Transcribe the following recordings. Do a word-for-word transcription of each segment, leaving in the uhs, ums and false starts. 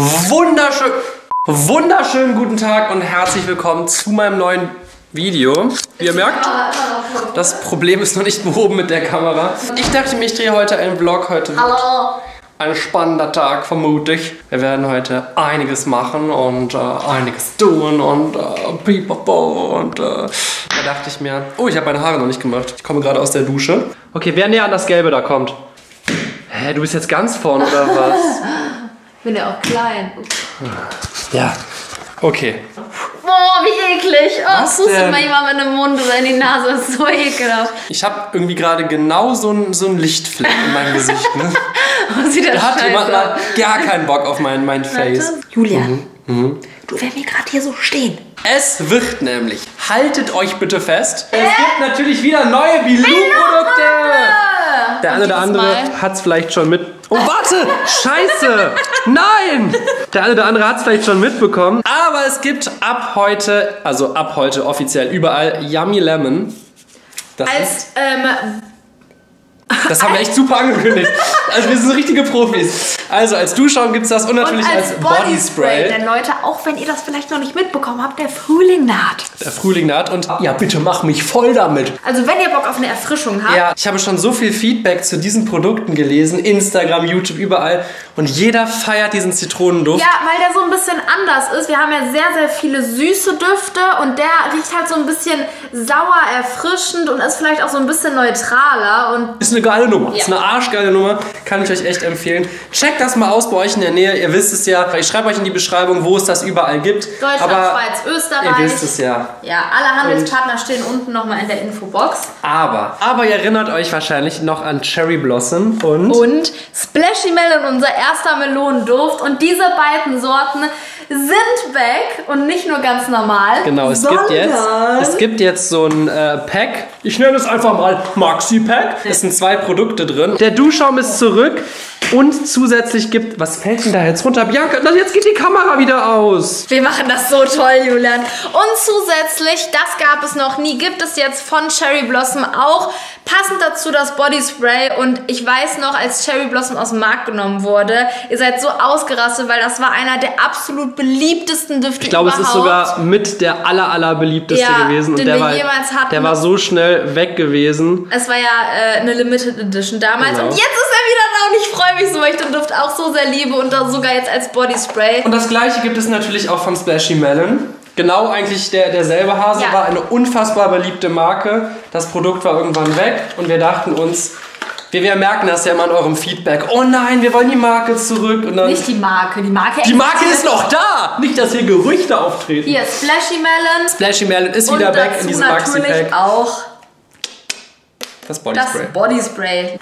Wunderschön, wunderschönen guten Tag und herzlich willkommen zu meinem neuen Video. Wie ihr merkt, das Problem ist noch nicht behoben mit der Kamera. Ich dachte mir, ich drehe heute einen Vlog. Heute wird ein spannender Tag, vermute ich. Wir werden heute einiges machen und äh, einiges tun und äh, pipapo und äh, da dachte ich mir, oh, ich habe meine Haare noch nicht gemacht. Ich komme gerade aus der Dusche. Okay, wer näher an das Gelbe da kommt? Hä, du bist jetzt ganz vorne oder was? Ich bin ja auch klein. Ja, okay. Boah, wie eklig. Oh, pustet mal jemand mit dem Mund oder in die Nase. Das ist so ekelhaft. Ich habe irgendwie gerade genau so einen so Lichtfleck in meinem Gesicht. Ne? Oh, sieht das da hat jemand mal gar keinen Bock auf mein, mein Face. Julian, mhm. Mhm. Du wirst mir gerade hier so stehen. Es wird nämlich. Haltet euch bitte fest. Äh? Es gibt natürlich wieder neue Bilou-Produkte. Der eine oder andere hat es vielleicht schon mit... Oh, warte! Scheiße! Nein! Der eine oder andere hat es vielleicht schon mitbekommen. Aber es gibt ab heute, also ab heute offiziell überall, Yummy Lemon. Das Als, ist, ähm... Das haben wir echt super angekündigt. Also wir sind richtige Profis. Also als Duschschaum gibt es das und natürlich und als, als Bodyspray. Denn Leute, auch wenn ihr das vielleicht noch nicht mitbekommen habt, der Frühling naht. Der Frühling naht und ja, bitte mach mich voll damit. Also wenn ihr Bock auf eine Erfrischung habt. Ja, ich habe schon so viel Feedback zu diesen Produkten gelesen. Instagram, YouTube, überall. Und jeder feiert diesen Zitronenduft. Ja, weil der so ein bisschen anders ist. Wir haben ja sehr, sehr viele süße Düfte und der riecht halt so ein bisschen sauer, erfrischend und ist vielleicht auch so ein bisschen neutraler. Und ist eine geile Nummer. Ja. Ist eine arschgeile Nummer. Kann ich euch echt empfehlen. Checkt das mal aus bei euch in der Nähe. Ihr wisst es ja. Ich schreibe euch in die Beschreibung, wo es das überall gibt. Deutschland, aber Schweiz, Österreich. Ihr wisst es ja. Ja, alle Handelspartner und stehen unten nochmal in der Infobox. Aber, aber ihr erinnert euch wahrscheinlich noch an Cherry Blossom und... Und Splashy Melon, unser erster Melonenduft. Und diese beiden Sorten sind weg und nicht nur ganz normal. Genau, es gibt jetzt, es gibt jetzt so ein äh, Pack. Ich nenne es einfach mal Maxi-Pack. Es sind zwei Produkte drin. Der Duschschaum ist zurück und zusätzlich gibt... Was fällt denn da jetzt runter? Bianca, jetzt geht die Kamera wieder aus. Wir machen das so toll, Julian. Und zusätzlich, das gab es noch nie, gibt es jetzt von Cherry Blossom auch. Passend dazu das Bodyspray. Und ich weiß noch, als Cherry Blossom aus dem Markt genommen wurde, ihr seid so ausgerastet, weil das war einer der absolut beliebtesten Düfte überhaupt. Ich glaube, überhaupt. Es ist sogar mit der aller, aller beliebteste ja, gewesen. Und den der wir war, jemals hatten. Der war so schnell weg gewesen. Es war ja äh, eine Limited Edition damals. Genau. Und jetzt ist er wieder da und ich freue mich so, weil ich den Duft auch so sehr liebe und das sogar jetzt als Bodyspray. Und das gleiche gibt es natürlich auch von Splashy Melon. Genau, eigentlich der, derselbe Hase ja. War eine unfassbar beliebte Marke. Das Produkt war irgendwann weg und wir dachten uns... Wir, wir merken das ja immer in eurem Feedback. Oh nein, wir wollen die Marke zurück. Und dann nicht die Marke, die Marke. Die Marke ist noch da. Nicht, dass hier Gerüchte auftreten. Hier, Splashy Melon. Splashy Melon ist wieder weg in diesem Maxi-Pack. Und natürlich auch das Bodyspray. Das Bodyspray.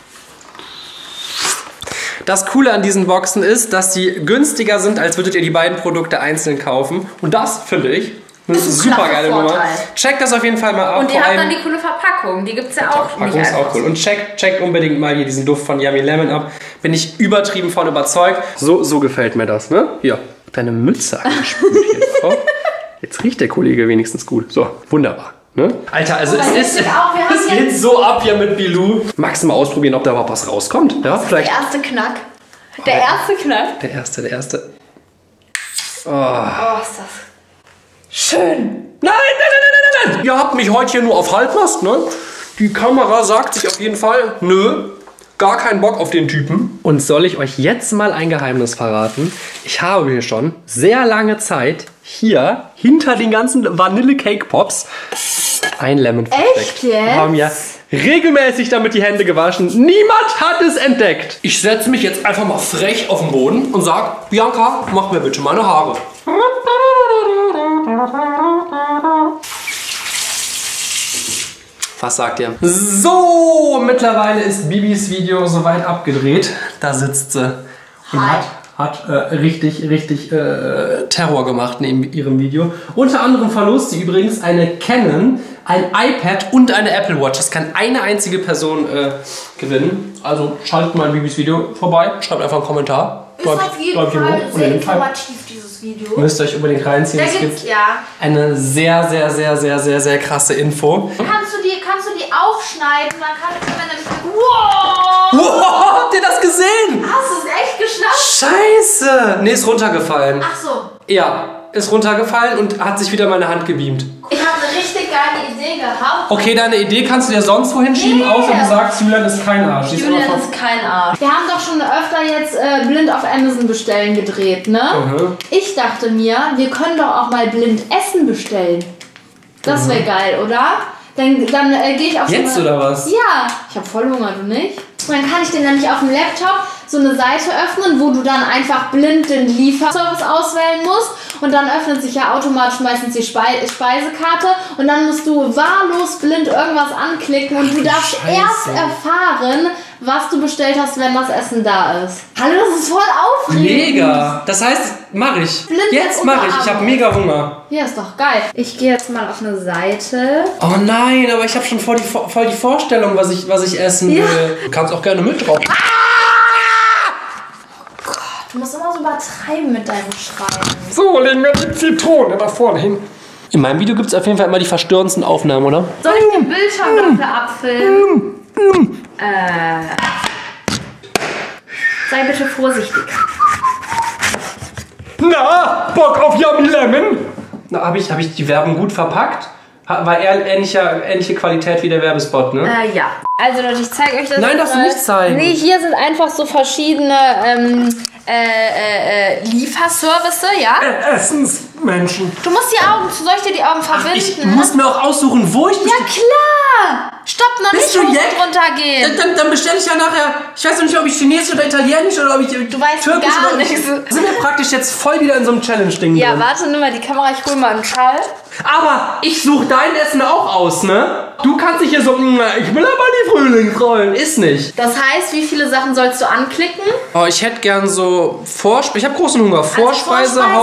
Das Coole an diesen Boxen ist, dass sie günstiger sind, als würdet ihr die beiden Produkte einzeln kaufen. Und das finde ich... Das ist eine super geile Nummer. Checkt das auf jeden Fall mal ab. Und ihr habt dann die coole Verpackung. Die gibt es ja auch. Die Verpackung ist auch cool. Und checkt check unbedingt mal hier diesen Duft von Yummy Lemon ab. Bin ich übertrieben von überzeugt. So, so gefällt mir das, ne? Ja. Deine Mütze angespült hier drauf. Jetzt riecht der Kollege wenigstens gut. So, wunderbar. Ne? Alter, also es ist... Es geht so ab hier mit Bilou. Magst du mal ausprobieren, ob da überhaupt was rauskommt? Ja, vielleicht. Der erste Knack. Der erste Knack. Der erste, der erste. Oh, oh ist das... Schön! Nein, nein, nein, nein, nein! Ihr habt mich heute hier nur auf Halbmast, ne? Die Kamera sagt sich auf jeden Fall, nö, gar keinen Bock auf den Typen. Und soll ich euch jetzt mal ein Geheimnis verraten? Ich habe hier schon sehr lange Zeit hier hinter den ganzen Vanille-Cake-Pops ein Lemon versteckt. Echt jetzt? Wir haben ja regelmäßig damit die Hände gewaschen. Niemand hat es entdeckt. Ich setze mich jetzt einfach mal frech auf den Boden und sage, Bianca, mach mir bitte meine Haare. Was sagt ihr? So, mittlerweile ist Bibis Video soweit abgedreht. Da sitzt sie und hat, hat äh, richtig, richtig äh, Terror gemacht neben ihrem Video. Unter anderem verlost sie übrigens eine Canon, ein iPad und eine Apple Watch. Das kann eine einzige Person äh, gewinnen. Also schaltet mal Bibis Video vorbei, schreibt einfach einen Kommentar. Ist auf jeden Fall sehr informativ dieses dieses Video. Müsst ihr euch unbedingt reinziehen. Da es gibt ja eine sehr, sehr, sehr, sehr, sehr, sehr krasse Info. Kannst du die, kannst du die aufschneiden? Dann kannst du, wenn du wow! Wow, habt ihr das gesehen? Hast du es echt geschnappt? Scheiße! Nee, ist runtergefallen. Ach so. Ja, ist runtergefallen und hat sich wieder in meine Hand gebeamt. Ich habe eine richtig geile Idee gehabt. Okay, deine Idee kannst du dir sonst wohin schieben, nee. außer du sagst, Julian ist kein Arsch. Julian ist, ist kein Arsch. Wir haben doch schon öfter jetzt äh, blind auf Amazon bestellen gedreht, ne? Mhm. Ich dachte mir, wir können doch auch mal blind Essen bestellen. Das wäre mhm. geil, oder? Dann, dann äh, gehe ich auf Jetzt so eine... oder was? Ja, ich habe voll Hunger, du nicht? Und dann kann ich den nämlich auf dem Laptop so eine Seite öffnen, wo du dann einfach blind den Lieferservice auswählen musst. Und dann öffnet sich ja automatisch meistens die Spe Speisekarte. Und dann musst du wahllos blind irgendwas anklicken. Und du darfst Scheiße. erst erfahren, was du bestellt hast, wenn das Essen da ist. Hallo, das ist voll aufregend. Mega. Das heißt, mach ich. Blind jetzt mach ich. Ich habe mega Hunger. Ja, ist doch geil. Ich gehe jetzt mal auf eine Seite. Oh nein, aber ich habe schon voll die, voll die Vorstellung, was ich, was ich essen ja. will. Du kannst auch gerne mit drauf. Ah! Oh Gott, du musst immer so übertreiben mit deinem Schreiben. So, legen wir die Zitrone da vorne hin. In meinem Video gibt es auf jeden Fall immer die verstörendsten Aufnahmen, oder? Soll ich den Bildschirm dafür mmh. abfilmen? Mmh. Mmh. Äh. Sei bitte vorsichtig. Na, Bock auf Yummy Lemon? Na, habe ich, hab ich die Werbung gut verpackt? War eher ähnlicher, ähnliche Qualität wie der Werbespot, ne? Äh, ja. Also Leute, ich zeige euch das. Nein, darfst du nicht zeigen. Nee, hier sind einfach so verschiedene ähm, äh, äh, Lieferservice, ja? Essensmenschen. Du musst die Augen, soll ich dir die Augen verbinden? Ach, ich muss mir auch aussuchen, wo ich... Ja, klar! Stopp, noch Bist nicht, wo runtergehen. Dann, dann bestelle ich ja nachher, ich weiß noch nicht, ob ich Chinesisch oder Italienisch oder ob ich du weißt Türkisch gar oder nichts. Sind wir praktisch jetzt voll wieder in so einem Challenge-Ding Ja, drin. Warte, nimm mal die Kamera, ich hol mal einen Schal. Aber ich suche dein Essen auch aus, ne? Du kannst dich hier so, ich will aber die Frühlingsrollen, ist nicht. Das heißt, wie viele Sachen sollst du anklicken? Oh, ich hätte gern so, Vorspeise, ich habe großen Hunger, Vorspeise, also Vorspeise,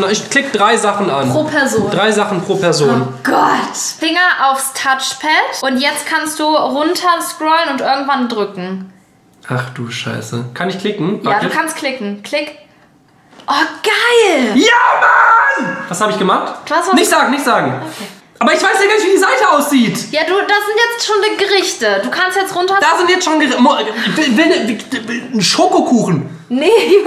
Hauptspeise, ich klicke drei Sachen an. Pro Person. Drei Sachen pro Person. Oh Gott. Finger aufs Touchpad und jetzt kannst du runter scrollen und irgendwann drücken. Ach du Scheiße. Kann ich klicken? Ja, Warte. du kannst klicken. Klick. Oh, geil! Ja, Mann! Was habe ich gemacht? Was, was nicht sagen, nicht sagen. Okay. Aber ich weiß ja gar nicht, wie die Seite aussieht. Ja, du, das sind jetzt schon die Gerichte. Du kannst jetzt runter... Da sind jetzt schon Gerichte. Ich will, will, will einen Schokokuchen. Nee, Julian,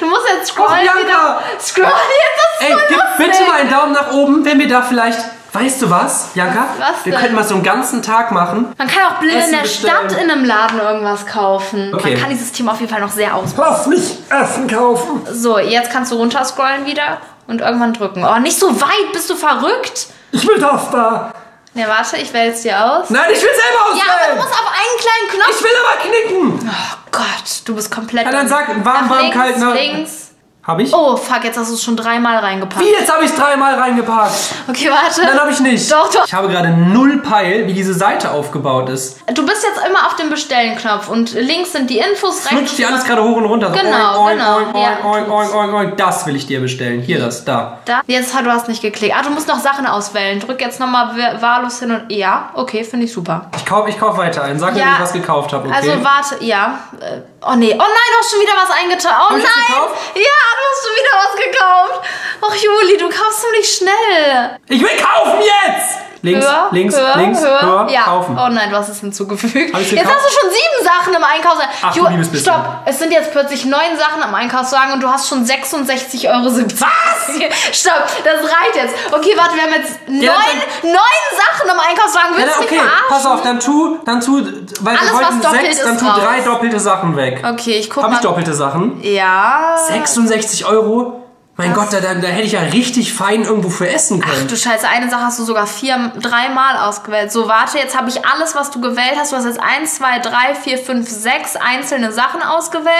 du musst jetzt scrollen. Oh, Bianca! Scroll jetzt, das ist Ey, gib lustig. bitte mal einen Daumen nach oben, wenn wir da vielleicht... Weißt du was, Bianca? Was, was wir denn? Können mal so einen ganzen Tag machen. Man kann auch blind Essen in der bestellen. Stadt in einem Laden irgendwas kaufen. Okay. Man kann dieses Thema auf jeden Fall noch sehr ausbauen. Lass mich Essen kaufen. So, jetzt kannst du runterscrollen wieder und irgendwann drücken. Oh, nicht so weit, bist du verrückt? Ich will das da. Ne, warte, ich wähle es dir aus. Nein, ich will selber auswählen. Ja, aber du musst auf einen kleinen Knopf. Ich will aber knicken. Oh Gott, du bist komplett... Ja, dann sag warm, warm, links, kalt, nach links. Habe ich? Oh, fuck, jetzt hast du es schon dreimal reingepackt. Wie, jetzt habe ich es dreimal reingepackt? Okay, warte. Nein, habe ich nicht. Doch, doch. Ich habe gerade null Peil, wie diese Seite aufgebaut ist. Du bist jetzt immer auf dem Bestellen-Knopf und links sind die Infos, rechts... Flutscht dir alles gerade hoch und runter. Genau, oink, genau. Oink, oink, oink, oink, oink, oink. Das will ich dir bestellen. Hier, das, da. da. Jetzt, du hast nicht geklickt. Ah, du musst noch Sachen auswählen. Drück jetzt nochmal wahllos hin und... Ja, okay, finde ich super. Ich kaufe ich kauf weiter ein. Sag mir, ja. wenn ich was gekauft habe, okay? Also, warte, ja. Oh, nee. Oh, nein, du hast schon wieder was eingetan. Oh, nein. Ja. Du hast schon wieder was gekauft. Och, Juli, du kaufst ziemlich schnell. Ich will kaufen jetzt! Links, hör, links, hör, links, hör, hör ja. kaufen. Oh nein, du hast es hinzugefügt. Jetzt gekauft? Hast du schon sieben Sachen im Einkaufswagen. Ach, du liebes bisschen. Stopp, es sind jetzt plötzlich neun Sachen im Einkaufswagen und du hast schon sechsundsechzig Euro siebzig. Was? Stopp, das reicht jetzt. Okay, warte, wir haben jetzt neun, ja, dann, neun Sachen im Einkaufswagen. Willst du ja, okay, mich verarschen? Pass auf, dann tu, dann tu, weil Alles, wir wollten sechs, dann tu raus. drei doppelte Sachen weg. Okay, ich guck Hab mal. Hab ich doppelte Sachen? Ja. sechsundsechzig Euro? Mein Was? Gott, da, da, da hätte ich ja richtig fein irgendwo für essen können. Ach du Scheiße, eine Sache hast du sogar vier, dreimal ausgewählt. So, warte, jetzt habe ich alles, was du gewählt hast. Du hast jetzt eins, zwei, drei, vier, fünf, sechs einzelne Sachen ausgewählt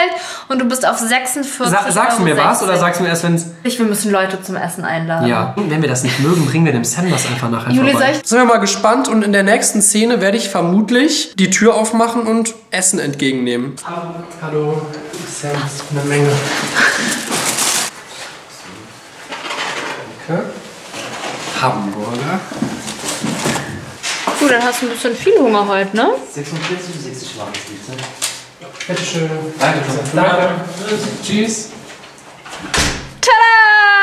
und du bist auf sechsundvierzig. Sa sagst du mir was oder sagst du mir erst, wenn es... Ich, wir müssen Leute zum Essen einladen. Ja, und wenn wir das nicht mögen, bringen wir dem Sam das einfach nachher Juli, vorbei. Sind wir mal gespannt und in der nächsten Szene werde ich vermutlich die Tür aufmachen und Essen entgegennehmen. Hallo, hallo. Sam, eine Menge. Hamburger. Gut, dann hast du ein bisschen viel Hunger heute, ne? sechsundvierzig, sechzig Schwarz, bitte. Bitte schön. Danke. Danke. Tschüss. Tada!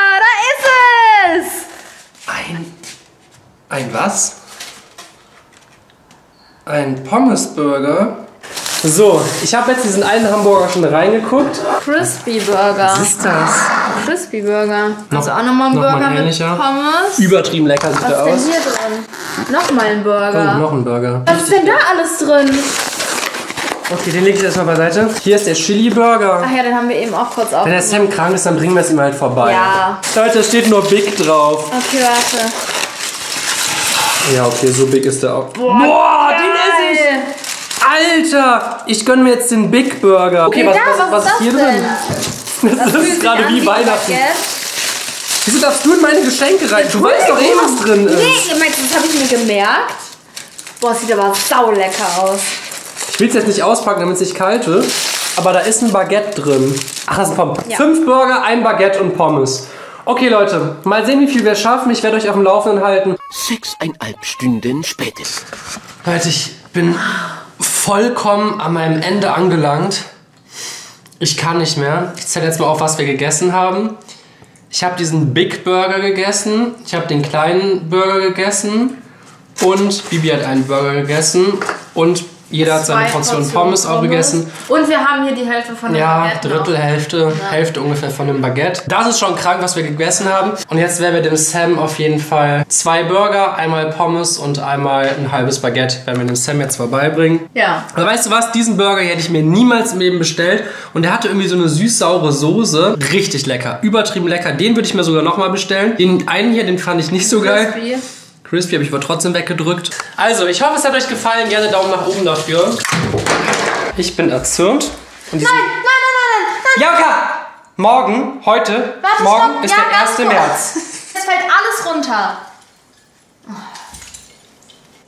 Ein was? Ein Pommesburger. So, ich habe jetzt diesen einen Hamburger schon reingeguckt. Crispy Burger. Was ist das? Crispy Burger. Also auch nochmal ein noch Burger ein mit Pommes. Übertrieben lecker sieht der aus. Was ist denn hier drin? Nochmal ein Burger. Oh, noch ein Burger. Was ist denn da alles drin? Okay, den lege ich erstmal beiseite. Hier ist der Chili Burger. Ach ja, den haben wir eben auch kurz aufgenommen. Wenn der Sam krank ist, dann bringen wir es ihm halt vorbei. Ja. Leute, es steht nur Big drauf. Okay, warte. Ja, okay, so big ist der auch. Boah, Boah den esse ich! Alter, ich gönne mir jetzt den Big Burger. Okay, was, was, was ist hier drin? Das, das ist gerade wie Weihnachten. Wieso darfst du in meine Geschenke rein? Du weißt doch eh, was drin ist. Nee, das habe ich mir gemerkt. Boah, sieht aber saulecker aus. Ich will es jetzt nicht auspacken, damit es nicht kalt wird. Aber da ist ein Baguette drin. Ach, das ist ein Pommes. Ja. Fünf Burger, ein Baguette und Pommes. Okay, Leute, mal sehen, wie viel wir schaffen. Ich werde euch auf dem Laufenden halten. Sechseinhalb Stunden später. Leute, ich bin vollkommen an meinem Ende angelangt. Ich kann nicht mehr. Ich zähle jetzt mal auf, was wir gegessen haben. Ich habe diesen Big Burger gegessen. Ich habe den kleinen Burger gegessen. Und Bibi hat einen Burger gegessen. Und jeder hat seine Portion Portionen Pommes auch gegessen. Und wir haben hier die Hälfte von dem ja, Baguette. Drittel, Hälfte, ja, Drittel, Hälfte ungefähr von dem Baguette. Das ist schon krank, was wir gegessen haben. Und jetzt werden wir dem Sam auf jeden Fall zwei Burger, einmal Pommes und einmal ein halbes Baguette, werden wir dem Sam jetzt vorbeibringen. Ja. Aber weißt du was? Diesen Burger hätte ich mir niemals im Leben bestellt. Und der hatte irgendwie so eine süß-saure Soße. Richtig lecker. Übertrieben lecker. Den würde ich mir sogar nochmal bestellen. Den einen hier, den fand ich nicht so geil. Crispy. Crispy habe ich aber trotzdem weggedrückt. Also, ich hoffe, es hat euch gefallen. Gerne Daumen nach oben dafür. Ich bin erzürnt. Und nein, nein, nein, nein, nein, nein. Bianca! Morgen, heute, Warte, morgen stopp. ist ja, der erste März. Es fällt alles runter.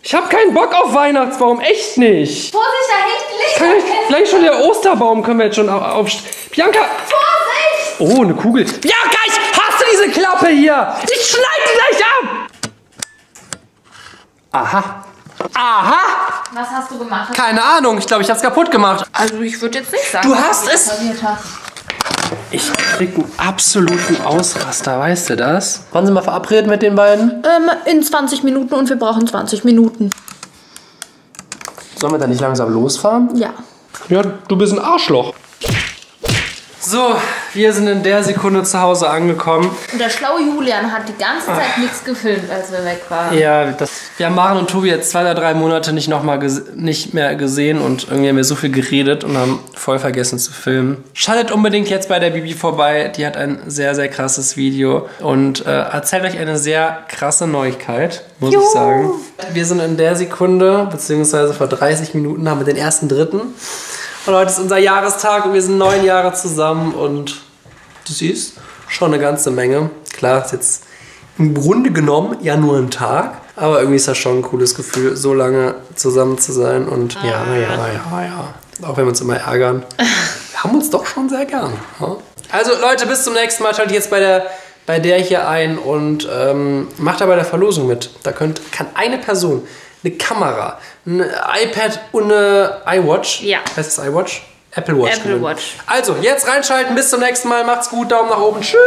Ich habe keinen Bock auf Weihnachtsbaum, echt nicht. Vorsicht, da hinten liegt. Vielleicht schon der Osterbaum können wir jetzt schon aufstellen. Bianca! Vorsicht! Oh, eine Kugel. Bianca, ich hasse diese Klappe hier. Ich schneide die gleich ab. Aha. Aha! Was hast du gemacht? Keine Ahnung, ich glaube, ich habe es kaputt gemacht. Also ich würde jetzt nicht sagen, du hast es. Verliert hast. Ich krieg einen absoluten Ausraster, weißt du das? Wollen Sie mal verabreden mit den beiden? Ähm, in zwanzig Minuten und wir brauchen zwanzig Minuten. Sollen wir da nicht langsam losfahren? Ja. Ja, du bist ein Arschloch. So, wir sind in der Sekunde zu Hause angekommen. Und der schlaue Julian hat die ganze Zeit nichts gefilmt, als wir weg waren. Ja, das, wir haben Maren und Tobi jetzt zwei oder drei Monate nicht, noch mal nicht mehr gesehen und irgendwie haben wir so viel geredet und haben voll vergessen zu filmen. Schaltet unbedingt jetzt bei der Bibi vorbei, die hat ein sehr, sehr krasses Video und äh, erzählt euch eine sehr krasse Neuigkeit, muss Juhu. ich sagen. Wir sind in der Sekunde, beziehungsweise vor dreißig Minuten haben wir den ersten Dritten. Und heute ist unser Jahrestag und wir sind neun Jahre zusammen und das ist schon eine ganze Menge. Klar, ist jetzt im Grunde genommen ja nur ein Tag, aber irgendwie ist das schon ein cooles Gefühl, so lange zusammen zu sein und ja, ja, ja, ja. Auch wenn wir uns immer ärgern, wir haben uns doch schon sehr gern. Ja? Also Leute, bis zum nächsten Mal. Schaltet jetzt bei der, bei der hier ein und ähm, macht da bei der Verlosung mit. Da könnt, kann eine Person eine Kamera, ein iPad und eine iWatch. Ja. Heißt das iWatch? Apple Watch. Apple Watch. Also, jetzt reinschalten. Bis zum nächsten Mal. Macht's gut. Daumen nach oben. Tschüss.